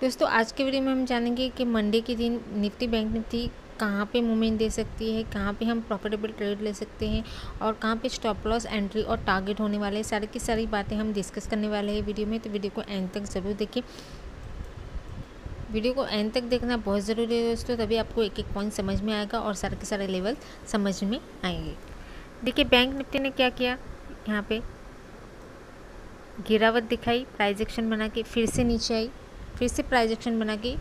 दोस्तों आज के वीडियो में हम जानेंगे कि मंडे के दिन निफ्टी बैंक निफ्टी कहाँ पे मूवमेंट दे सकती है, कहाँ पे हम प्रॉफिटेबल ट्रेड ले सकते हैं और कहाँ पे स्टॉप लॉस, एंट्री और टारगेट होने वाले हैं। सारी की सारी बातें हम डिस्कस करने वाले हैं वीडियो में, तो वीडियो को एंड तक ज़रूर देखिए। वीडियो को एंड तक देखना बहुत ज़रूरी है दोस्तों, तभी आपको एक एक पॉइंट समझ में आएगा और सारे के सारे लेवल समझ में आएंगे। देखिए बैंक निफ्टी ने क्या किया, यहाँ पे गिरावट दिखाई, प्राइस एक्शन बना के फिर से नीचे आई, फिर से प्राइस एक्शन बना के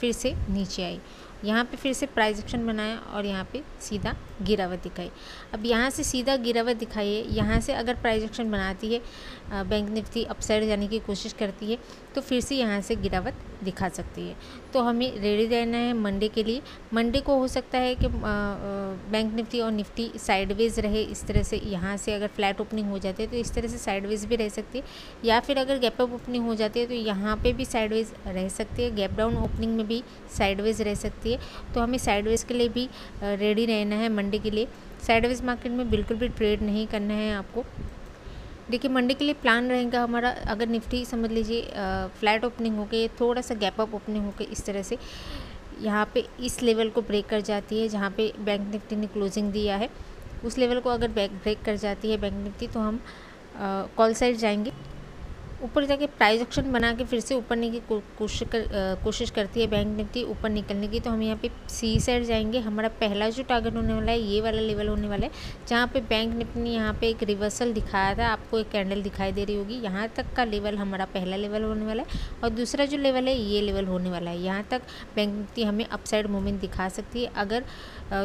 फिर से नीचे आई, यहाँ पे फिर से प्राइस एक्शन बनाया और यहाँ पे सीधा गिरावट दिखाई। अब यहाँ से सीधा गिरावट दिखाई है, यहाँ से अगर प्राइस एक्शन बनाती है बैंक निफ्टी, अपसाइड जाने की कोशिश करती है तो फिर से यहाँ से गिरावट दिखा सकती है। तो हमें रेडी रहना है मंडे के लिए। मंडे को हो सकता है कि बैंक निफ्टी और निफ्टी साइडवेज रहे, इस तरह से यहाँ से अगर फ्लैट ओपनिंग हो जाती है तो इस तरह से साइडवेज भी रह सकती है, या फिर अगर गैप अप ओपनिंग हो जाती है तो यहाँ पर भी साइडवेज रह सकती है, गैप डाउन ओपनिंग में भी साइडवेज रह सकती है। तो हमें साइडवेज के लिए भी रेडी रहना है मंडे के लिए। साइडवेज मार्केट में बिल्कुल भी ट्रेड नहीं करना है आपको। देखिए मंडे के लिए प्लान रहेगा हमारा, अगर निफ्टी समझ लीजिए फ्लैट ओपनिंग हो के थोड़ा सा गैप अप ओपनिंग हो के इस तरह से यहाँ पे इस लेवल को ब्रेक कर जाती है, जहाँ पे बैंक निफ्टी ने क्लोजिंग दिया है उस लेवल को अगर ब्रेक कर जाती है बैंक निफ्टी तो हम कॉल साइड जाएंगे। ऊपर जाके प्राइस एक्शन बना के फिर से ऊपर निकलने की कोशिश करती है बैंक निफ्टी ऊपर निकलने की, तो हम यहाँ पे सी साइड जाएंगे। हमारा पहला जो टारगेट होने वाला है ये वाला लेवल होने वाला है, जहाँ पे बैंक निफ्टी ने यहाँ पे एक रिवर्सल दिखाया था, आपको एक कैंडल दिखाई दे रही होगी। यहाँ तक का लेवल हमारा पहला लेवल होने वाला है और दूसरा जो लेवल है ये लेवल होने वाला है। यहाँ तक बैंक निफ्टी हमें अपसाइड मूवमेंट दिखा सकती है, अगर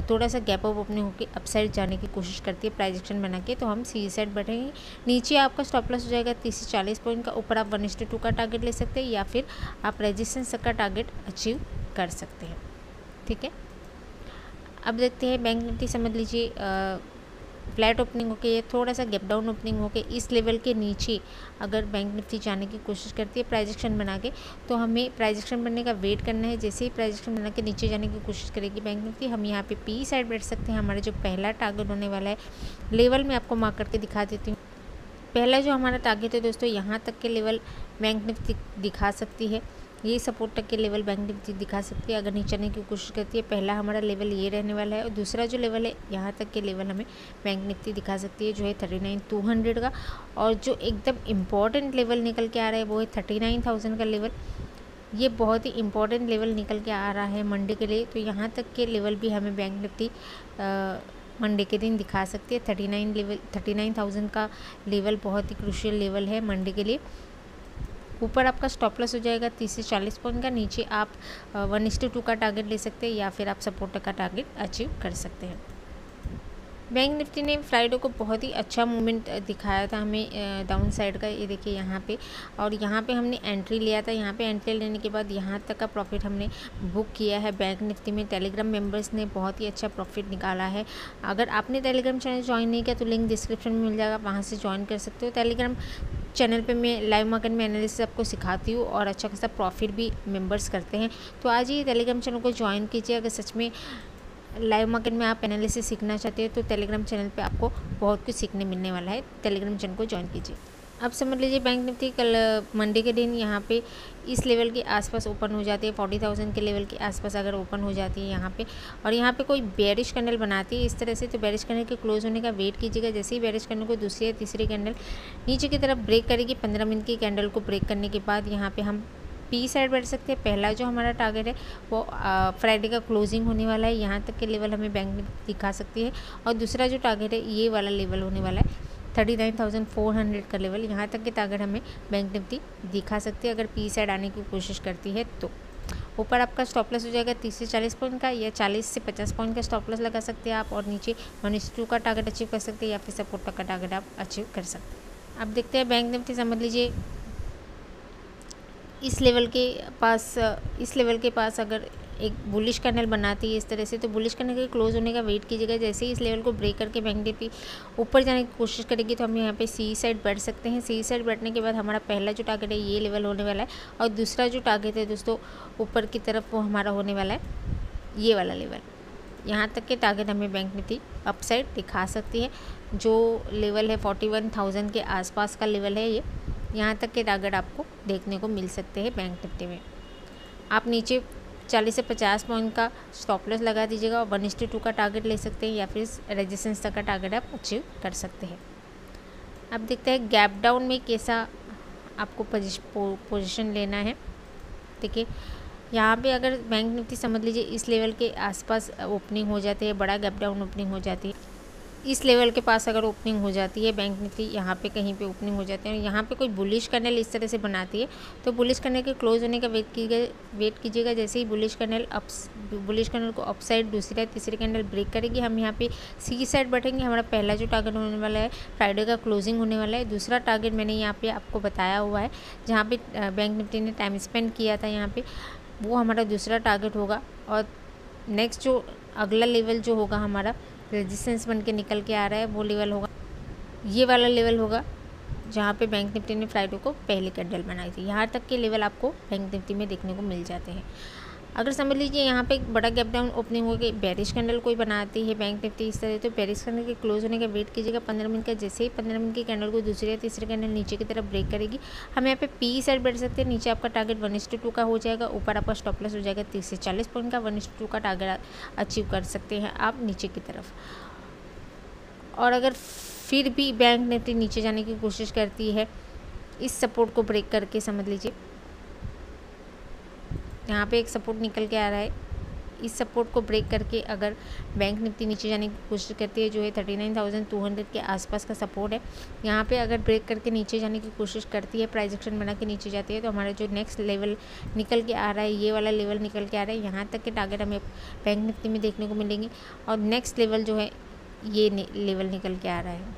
थोड़ा सा गैप अप ओपनिंग होकर अपसाइड जाने की कोशिश करती है प्राइस एक्शन बना के तो हम सी साइड बैठेंगे। नीचे आपका स्टॉप लॉस हो जाएगा 30 से 40 पॉइंट का, ऊपर आप 1:2 का टारगेट ले सकते हैं या फिर आप रेजिस्टेंस का टारगेट अचीव कर सकते हैं, ठीक है। अब देखते हैं बैंक निफ्टी समझ लीजिए फ्लैट ओपनिंग होके ये थोड़ा सा गैप डाउन ओपनिंग होके इस लेवल के नीचे अगर बैंक निफ्टी जाने की कोशिश करती है प्राइस एक्शन बना के तो हमें प्राइस एक्शन बनने का वेट करना है। जैसे ही प्राइस एक्शन बना के नीचे जाने की कोशिश करेगी बैंक निफ्टी, हम यहाँ पे पी साइड बैठ सकते हैं। हमारा जो पहला टारगेट होने वाला है लेवल में आपको मार्क करके दिखा देती हूँ। पहला जो हमारा टारगेट है दोस्तों, यहाँ तक के लेवल बैंक निफ्टी दिखा सकती है, ये सपोर्ट तक के लेवल बैंक निफ्टी दिखा सकती है अगर नीचे आने की कोशिश करती है। पहला हमारा लेवल ये रहने वाला है और दूसरा जो लेवल है यहाँ तक के लेवल हमें बैंक निफ्टी दिखा सकती है, जो है 39,200 का। और जो एकदम इम्पॉर्टेंट लेवल निकल के आ रहा है वो है 39,000 का लेवल, ये बहुत ही इम्पॉर्टेंट लेवल निकल के आ रहा है मंडे के लिए। तो यहाँ तक के लेवल भी हमें बैंक निफ्टी मंडे के दिन दिखा सकती है। 39,000 का लेवल बहुत ही क्रूशियल लेवल है मंडे के लिए। ऊपर आपका स्टॉप लॉस हो जाएगा 30 से 40 पॉइंट का, नीचे आप 1:2 का टारगेट ले सकते हैं या फिर आप सपोर्ट का टारगेट अचीव कर सकते हैं। बैंक निफ्टी ने फ्राइडे को बहुत ही अच्छा मूवमेंट दिखाया था हमें डाउन साइड का, ये देखिए यहाँ पे, और यहाँ पे हमने एंट्री लिया था। यहाँ पे एंट्री लेने के बाद यहाँ तक का प्रॉफिट हमने बुक किया है बैंक निफ्टी में। टेलीग्राम मेंबर्स ने बहुत ही अच्छा प्रॉफिट निकाला है। अगर आपने टेलीग्राम चैनल ज्वाइन नहीं किया तो लिंक डिस्क्रिप्शन में मिल जाएगा, वहाँ से ज्वाइन कर सकते हो। टेलीग्राम चैनल पे मैं लाइव मार्केट में एनालिसिस आपको सिखाती हूँ और अच्छा खासा प्रॉफिट भी मेम्बर्स करते हैं, तो आज ही टेलीग्राम चैनल को ज्वाइन कीजिए। अगर सच में लाइव मार्केट में आप एनालिसिस सीखना चाहते हो तो टेलीग्राम चैनल पे आपको बहुत कुछ सीखने मिलने वाला है, टेलीग्राम चैनल को ज्वाइन कीजिए। अब समझ लीजिए बैंक निफ्टी कल मंडे के दिन यहाँ पे इस लेवल के आसपास ओपन हो जाती है, 40,000 के लेवल के आसपास अगर ओपन हो जाती है यहाँ पे, और यहाँ पे कोई बेरिश कैंडल बनाती है इस तरह से, तो बेरिश कैंडल के क्लोज होने का वेट कीजिएगा। जैसे ही बेरिश कैंडल को दूसरी या तीसरी कैंडल नीचे की तरफ ब्रेक करेगी, 15 मिनट की कैंडल को ब्रेक करने के बाद यहाँ पर हम पी साइड बैठ सकते हैं। पहला जो हमारा टारगेट है वो फ्राइडे का क्लोजिंग होने वाला है, यहाँ तक के लेवल हमें बैंक निफ्टी दिखा सकती है। और दूसरा जो टारगेट है ये वाला लेवल होने वाला है 39,400 का लेवल, यहाँ तक के टारगेट हमें बैंक निफ्टी दिखा सकती है अगर पी साइड आने की कोशिश करती है तो। ऊपर आपका स्टॉप लॉस हो जाएगा 30 से 40 पॉइंट का या 40 से 50 पॉइंट का स्टॉप लॉस लगा सकते हैं आप, और नीचे 1:2 का टारगेट अचीव कर सकते हैं या फिर सपोर्ट का टारगेट आप अचीव कर सकते हैं। अब देखते हैं बैंक निफ्टी समझ लीजिए इस लेवल के पास अगर एक बुलिश कैंडल बनाती है इस तरह से, तो बुलिश कैंडल के क्लोज होने का वेट कीजिएगा। जैसे ही इस लेवल को ब्रेक करके बैंक निफ्टी ऊपर जाने की कोशिश करेगी तो हम यहाँ पे सी साइड बैठ सकते हैं। सी साइड बैठने के बाद हमारा पहला जो टारगेट है ये लेवल होने वाला है और दूसरा जो टारगेट है दोस्तों ऊपर की तरफ वो हमारा होने वाला है ये वाला लेवल। यहाँ तक के टारगेट हमें बैंक निफ्टी अपसाइड दिखा सकती है, जो लेवल है 41,000 के आसपास का लेवल है ये, यहाँ तक के टारगेट आपको देखने को मिल सकते हैं बैंक निफ्टी में। आप नीचे 40 से 50 पॉइंट का स्टॉप लॉस लगा दीजिएगा और 1:2 का टारगेट ले सकते हैं या फिर रेजिस्टेंस तक का टारगेट आप अचीव कर सकते हैं। आप देखते हैं गैप डाउन में कैसा आपको पोजीशन लेना है। देखिए यहाँ पे अगर बैंक निफ्टी समझ लीजिए इस लेवल के आसपास ओपनिंग हो जाती है, बड़ा गैप डाउन ओपनिंग हो जाती है। इस लेवल के पास अगर ओपनिंग हो जाती है बैंक निफ्टी, यहाँ पे कहीं पे ओपनिंग हो जाती है और यहाँ पे कोई बुलिश कैनल इस तरह से बनाती है तो बुलिश कैनल के क्लोज होने का वेट कीजिएगा। जैसे ही बुलिश कैनल को अपसाइड दूसरी तीसरी कैंडल ब्रेक करेगी, हम यहाँ पे सी साइड बैठेंगे। हमारा पहला जो टारगेट होने वाला है फ्राइडे का क्लोजिंग होने वाला है। दूसरा टारगेट मैंने यहाँ पर आपको बताया हुआ है जहाँ पर बैंक निफ्टी ने टाइम स्पेंड किया था, यहाँ पर वो हमारा दूसरा टारगेट होगा। और नेक्स्ट जो अगला लेवल जो होगा हमारा रेजिस्टेंस बन के निकल के आ रहा है, वो लेवल होगा, ये वाला लेवल होगा जहाँ पे बैंक निफ्टी ने फ्राइडे को पहली कैंडल बनाई थी। यहाँ तक के लेवल आपको बैंक निफ्टी में देखने को मिल जाते हैं। अगर समझ लीजिए यहाँ पे बड़ा गैप डाउन ओपनिंग होगी, बैरिश कैंडल कोई बनाती है बैंक निफ्टी इस तरह, तो बैरिश कैंडल के क्लोज होने का वेट कीजिएगा 15 मिनट का। जैसे ही 15 मिनट की कैंडल को दूसरी या तीसरी कैंडल नीचे की तरफ ब्रेक करेगी, हम यहाँ पे पी साइड बैठ सकते हैं। नीचे आपका टारगेट 1:2 का हो जाएगा, ऊपर आपका स्टॉप लॉस हो जाएगा 30 से 40 पॉइंट का। 1:2 का टारगेट अचीव कर सकते हैं आप नीचे की तरफ। और अगर फिर भी बैंक निफ्टी नीचे जाने की कोशिश करती है इस सपोर्ट को ब्रेक करके, समझ लीजिए यहाँ पे एक सपोर्ट निकल के आ रहा है, इस सपोर्ट को ब्रेक करके अगर बैंक निफ्टी नीचे जाने की कोशिश करती है, जो है 39,200 के आसपास का सपोर्ट है, यहाँ पे अगर ब्रेक करके नीचे जाने की कोशिश करती है, प्राइस एक्शन बना के नीचे जाती है, तो हमारा जो नेक्स्ट लेवल निकल के आ रहा है, ये वाला लेवल निकल के आ रहा है, यहाँ तक के टारगेट हमें बैंक निफ्टी में देखने को मिलेंगे। और नेक्स्ट लेवल जो है ये लेवल निकल के आ रहा है,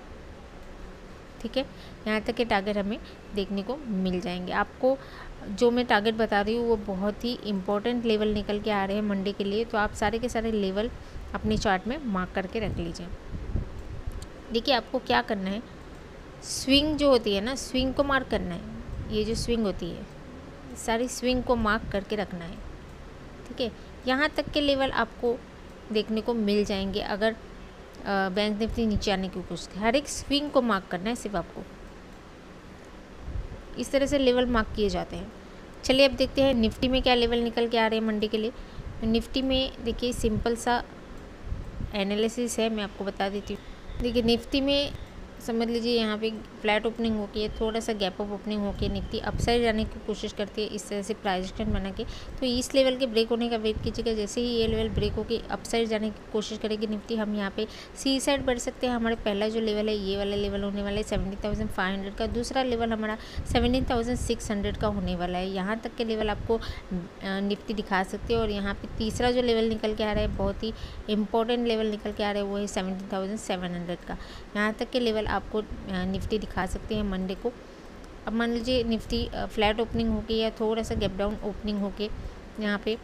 ठीक है, यहाँ तक के टारगेट हमें देखने को मिल जाएंगे। आपको जो मैं टारगेट बता रही हूँ वो बहुत ही इम्पोर्टेंट लेवल निकल के आ रहे हैं मंडे के लिए, तो आप सारे के सारे लेवल अपने चार्ट में मार्क करके रख लीजिए। देखिए आपको क्या करना है, स्विंग जो होती है ना, स्विंग को मार्क करना है। ये जो स्विंग होती है सारी स्विंग को मार्क करके रखना है, ठीक है। यहाँ तक के लेवल आपको देखने को मिल जाएंगे अगर बैंक निफ्टी नीचे आने की कोशिश की। हर एक स्विंग को मार्क करना है सिर्फ आपको, इस तरह से लेवल मार्क किए जाते हैं। चलिए अब देखते हैं निफ्टी में क्या लेवल निकल के आ रहे हैं मंडे के लिए। निफ्टी में देखिए सिंपल सा एनालिसिस है, मैं आपको बता देती हूँ। देखिए निफ्टी में समझ लीजिए यहाँ पे फ्लैट ओपनिंग होके, थोड़ा सा गैप अप ओपनिंग होके निफ्टी अपसाइड जाने की कोशिश करती है इस तरह से प्राइस एक्शन बना के, तो इस लेवल के ब्रेक होने का वेट कीजिएगा। जैसे ही ये लेवल ब्रेक होके अपसाइड जाने की कोशिश करेगी निफ्टी, हम यहाँ पे सी साइड बढ़ सकते हैं। हमारा पहला जो लेवल है ये वाला लेवल होने वाला है 17,500 का, दूसरा लेवल हमारा 17,600 का होने वाला है। यहाँ तक के लेवल आपको निफ्टी दिखा सकते हैं। और यहाँ पर तीसरा जो लेवल निकल के आ रहा है, बहुत ही इंपॉर्टेंट लेवल निकल के आ रहा है, वो है 17,700 का। यहाँ तक के लेवल आपको निफ्टी दिखा सकते हैं मंडे को। अब मान लीजिए निफ्टी फ्लैट ओपनिंग होके या थोड़ा सा गैप डाउन ओपनिंग होके यहाँ पे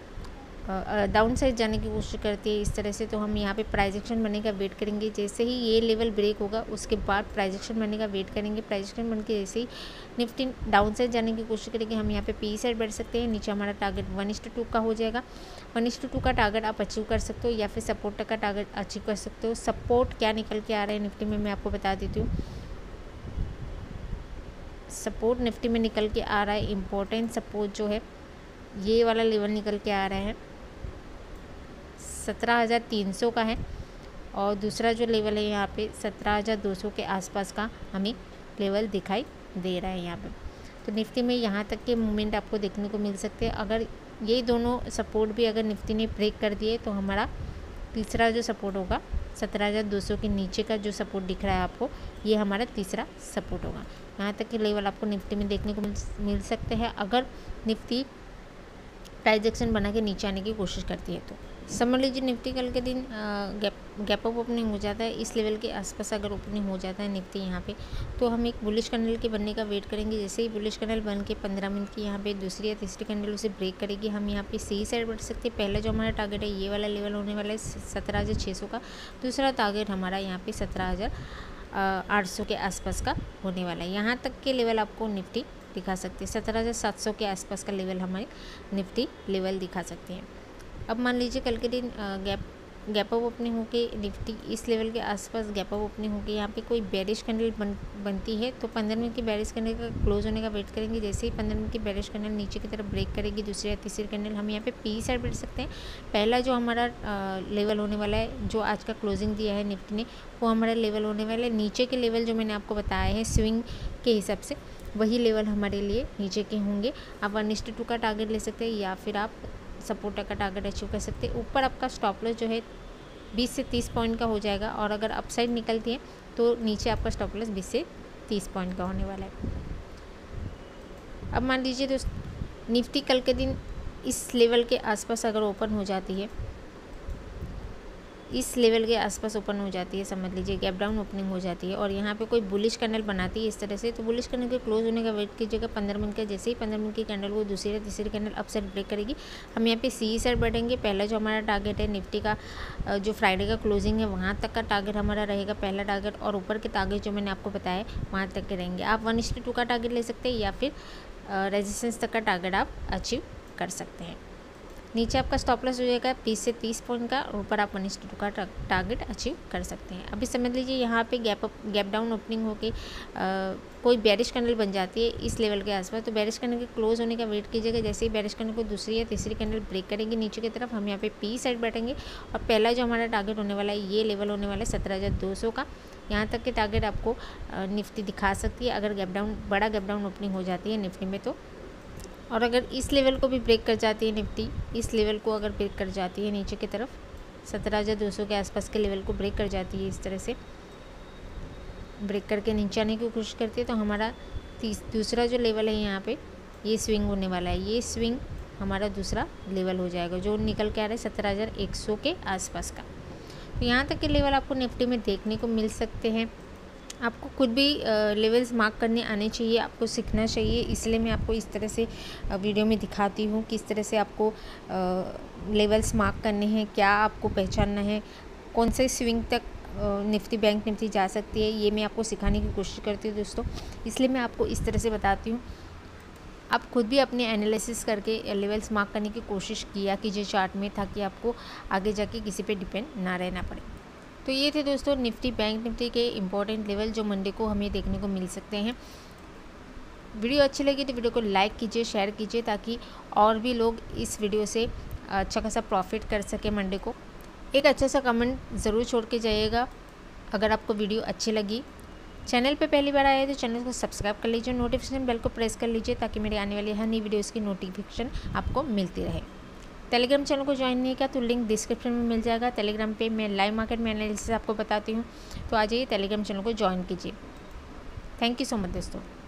डाउन साइड जाने की कोशिश करती है इस तरह से, तो हम यहाँ पे प्राइस एक्शन बनने का वेट करेंगे। जैसे ही ये लेवल ब्रेक होगा उसके बाद प्राइस एक्शन बनने का वेट करेंगे। प्राइस एक्शन बन के जैसे ही निफ्टी डाउन साइड जाने की कोशिश करेंगे, हम यहाँ पे पी साइड बैठ सकते हैं। नीचे हमारा टारगेट 1:2 का हो जाएगा। 1:2 का टारगेट आप अचीव कर सकते हो या फिर सपोर्ट का टारगेट अचीव कर सकते हो। सपोर्ट क्या निकल के आ रहा है निफ्टी में, मैं आपको बता देती हूँ। सपोर्ट निफ्टी में निकल के आ रहा है, इम्पोर्टेंट सपोर्ट जो है ये वाला लेवल निकल के आ रहा है 17,300 का है। और दूसरा जो लेवल है यहाँ पे 17,200 के आसपास का हमें लेवल दिखाई दे रहा है यहाँ पे। तो निफ्टी में यहाँ तक के मूवमेंट आपको देखने को मिल सकते हैं। अगर ये दोनों सपोर्ट भी अगर निफ्टी ने ब्रेक कर दिए, तो हमारा तीसरा जो सपोर्ट होगा 17,200 के नीचे का जो सपोर्ट दिख रहा है आपको, ये हमारा तीसरा सपोर्ट होगा। यहाँ तक के लेवल आपको निफ्टी में देखने को मिल सकते हैं अगर निफ्टी प्राइस एक्शन बना के नीचे आने की कोशिश करती है। तो समझ लीजिए निफ्टी कल के दिन गैप अप ओपनिंग हो जाता है, इस लेवल के आसपास अगर ओपनिंग हो जाता है निफ्टी यहाँ पे, तो हम एक बुलिश कैंडल के बनने का वेट करेंगे। जैसे ही बुलिश कैंडल बन के 15 मिनट की यहाँ पे दूसरी या तीसरी कैंडल उसे ब्रेक करेगी, हम यहाँ पे सी साइड बढ़ सकते हैं। पहला जो हमारा टारगेट है ये वाला लेवल होने वाला है 17,600 का, दूसरा टारगेट हमारा यहाँ पे 17,800 के आसपास का होने वाला है। यहाँ तक के लेवल आपको निफ्टी दिखा सकती है। 17,700 के आसपास का लेवल हमारे निफ्टी लेवल दिखा सकते हैं। अब मान लीजिए कल के दिन गैप गैप अप ओपनिंग होके निफ्टी इस लेवल के आसपास गैप अप ओपनिंग होके यहाँ पे कोई बेरिश कैंडल बनती है तो 15 मिनट की बेरिश कैंडल का क्लोज होने का वेट करेंगे। जैसे ही 15 मिनट की बेरिश कैंडल नीचे की तरफ ब्रेक करेगी दूसरी या तीसरी कैंडल हम यहाँ पे पी साइड बैठ सकते हैं। पहला जो हमारा लेवल होने वाला है, जो आज का क्लोजिंग दिया है निफ्टी ने, वो हमारा लेवल होने वाला है नीचे के लेवल जो मैंने आपको बताया है स्विंग के हिसाब से, वही लेवल हमारे लिए नीचे के होंगे। आप 1:2 का टारगेट ले सकते हैं या फिर आप सपोर्ट का टारगेट अचीव कर सकते हैं। ऊपर आपका स्टॉप लॉस जो है 20 से 30 पॉइंट का हो जाएगा और अगर अपसाइड निकलती है तो नीचे आपका स्टॉप लॉस 20 से 30 पॉइंट का होने वाला है। अब मान लीजिए दोस्त निफ्टी कल के दिन इस लेवल के आसपास अगर ओपन हो जाती है, इस लेवल के आसपास ओपन हो जाती है, समझ लीजिए गैप डाउन ओपनिंग हो जाती है और यहाँ पे कोई बुलिश कैंडल बनाती है इस तरह से, तो बुलिश कैंडल के क्लोज होने का वेट कीजिएगा 15 मिनट का। जैसे ही 15 मिनट की कैंडल को दूसरी या तीसरी कैंडल अपसाइड ब्रेक करेगी हम यहाँ पे सी साइड बैठेंगे। पहला जो हमारा टारगेट है निफ्टी का जो फ्राइडे का क्लोजिंग है वहाँ तक का टारगेट हमारा रहेगा पहला टारगेट, और ऊपर के टारगेट जो मैंने आपको बताया वहाँ तक के रहेंगे। आप 1:2 का टारगेट ले सकते हैं या फिर रेजिस्टेंस तक का टारगेट आप अचीव कर सकते हैं। नीचे आपका स्टॉप लॉस हो जाएगा 20 से 30 पॉइंट का और ऊपर आप 1:2 का टारगेट अचीव कर सकते हैं। अभी समझ लीजिए यहाँ पे गैप डाउन ओपनिंग होके कोई बेरिश कैंडल बन जाती है इस लेवल के आसपास, तो बेरिश कैंडल के क्लोज होने का वेट कीजिएगा। जैसे ही बेरिश कैंडल को दूसरी या तीसरी कैंडल ब्रेक करेंगे नीचे की तरफ हम यहाँ पे पी साइड बैठेंगे और पहला जो हमारा टारगेट होने वाला है ये लेवल होने वाला है 17,200 का। यहाँ तक के टारगेट आपको निफ्टी दिखा सकती है अगर बड़ा गैप डाउन ओपनिंग हो जाती है निफ्टी में तो। और अगर इस लेवल को भी ब्रेक कर जाती है निफ्टी, इस लेवल को अगर ब्रेक कर जाती है नीचे की तरफ 17,200 के आसपास के लेवल को ब्रेक कर जाती है, इस तरह से ब्रेक करके नीचे आने की कोशिश करती है तो हमारा दूसरा जो लेवल है यहाँ पे ये स्विंग होने वाला है, ये स्विंग हमारा दूसरा लेवल हो जाएगा जो निकल के आ रहा है 17,100 के आसपास का। तो यहाँ तक के लेवल आपको निफ्टी में देखने को मिल सकते हैं। आपको खुद भी लेवल्स मार्क करने आने चाहिए, आपको सीखना चाहिए, इसलिए मैं आपको इस तरह से वीडियो में दिखाती हूँ किस तरह से आपको लेवल्स मार्क करने हैं, क्या आपको पहचानना है, कौन से स्विंग तक निफ्टी बैंक निफ्टी जा सकती है, ये मैं आपको सिखाने की कोशिश करती हूँ दोस्तों, इसलिए मैं आपको इस तरह से बताती हूँ। आप खुद भी अपने एनालिसिस करके लेवल्स मार्क करने की कोशिश किया कीजिए चार्ट में, ताकि आपको आगे जाके किसी पर डिपेंड ना रहना पड़े। तो ये थे दोस्तों निफ्टी बैंक निफ्टी के इंपॉर्टेंट लेवल जो मंडे को हमें देखने को मिल सकते हैं। वीडियो अच्छी लगी तो वीडियो को लाइक कीजिए, शेयर कीजिए ताकि और भी लोग इस वीडियो से अच्छा खासा प्रॉफिट कर सके मंडे को। एक अच्छा सा कमेंट ज़रूर छोड़ के जाइएगा अगर आपको वीडियो अच्छी लगी। चैनल पे पहली बार आया है तो चैनल को सब्सक्राइब कर लीजिए, नोटिफिकेशन बेल को प्रेस कर लीजिए ताकि मेरे आने वाली हर नई वीडियोज़ की नोटिफिकेशन आपको मिलती रहे। टेलीग्राम चैनल को ज्वाइन नहीं किया तो लिंक डिस्क्रिप्शन में मिल जाएगा। टेलीग्राम पे मैं लाइव मार्केट में एनालिसिस आपको बताती हूँ, तो आ जाइए टेलीग्राम चैनल को ज्वाइन कीजिए। थैंक यू सो मच दोस्तों।